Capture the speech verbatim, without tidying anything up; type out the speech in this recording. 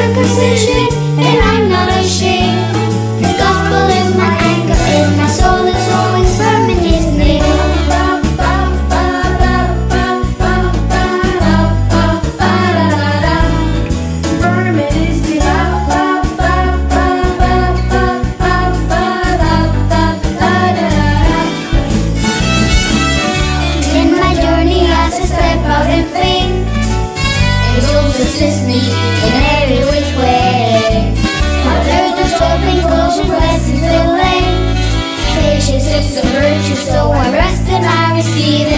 circumcision, and I'm not ashamed. His gospel is my anchor, and my soul is always firm in His name. Firm in His name. In my journey I step out in faith. Angels assist me in every which way. How there's the hoping, closing, blessings, delay. Patience is a virtue, so I rest and I receive.